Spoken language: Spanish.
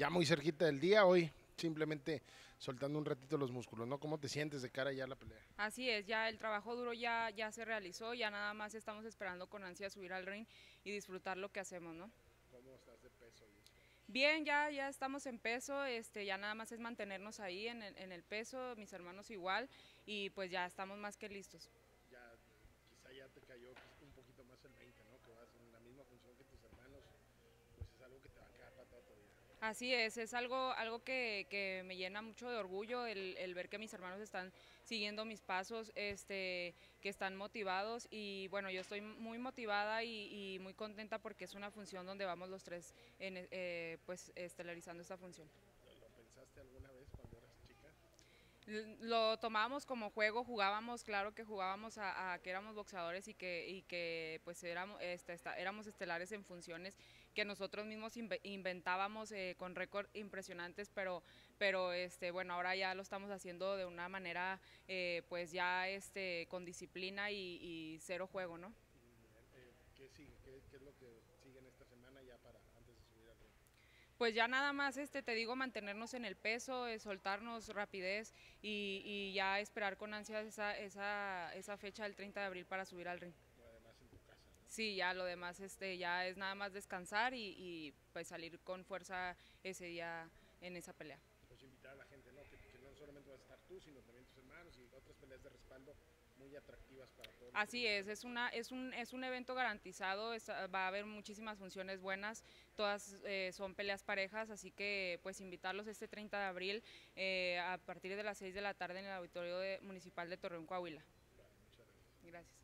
ya muy cerquita del día, hoy simplemente soltando un ratito los músculos, ¿no? ¿Cómo te sientes de cara ya a la pelea? Así es, ya el trabajo duro ya se realizó, ya nada más estamos esperando con ansia subir al ring y disfrutar lo que hacemos, ¿no? ¿Cómo estás de peso? Bien, ya estamos en peso, ya nada más es mantenernos ahí en el peso, mis hermanos igual, y pues ya estamos más que listos. Ya, quizá ya te cayó un poquito más el 20, ¿no? Que vas en la misma función que tus hermanos, pues es algo que te va a quedar para toda tu vida. Así es algo que me llena mucho de orgullo, el ver que mis hermanos están siguiendo mis pasos, que están motivados, y bueno, yo estoy muy motivada y muy contenta porque es una función donde vamos los tres pues estelarizando esta función. ¿Lo pensaste alguna vez cuando eras chica? Lo tomábamos como juego, jugábamos, claro que jugábamos a que éramos boxeadores y que pues éramos estelares en funciones que nosotros mismos inventábamos con récord impresionantes, pero bueno, ahora ya lo estamos haciendo de una manera pues ya con disciplina y cero juego, ¿no? ¿Qué sigue? ¿Qué es lo que sigue en esta semana ya para antes de subir al ring? Pues ya nada más, te digo, mantenernos en el peso, soltarnos, rapidez y ya esperar con ansias esa fecha del 30 de abril para subir al ring. Lo demás en tu casa, ¿no? Sí, ya lo demás ya es nada más descansar y pues salir con fuerza ese día en esa pelea. Pues invitar a la gente, ¿no? Que no solamente vas a estar tú, sino también tus hermanos y otras peleas de respaldo muy atractivas para todos. Así es un evento garantizado, va a haber muchísimas funciones buenas, todas son peleas parejas, así que pues invitarlos este 30 de abril a partir de las 6 de la tarde en el Auditorio Municipal de Torreón, Coahuila. Vale, muchas gracias. Gracias.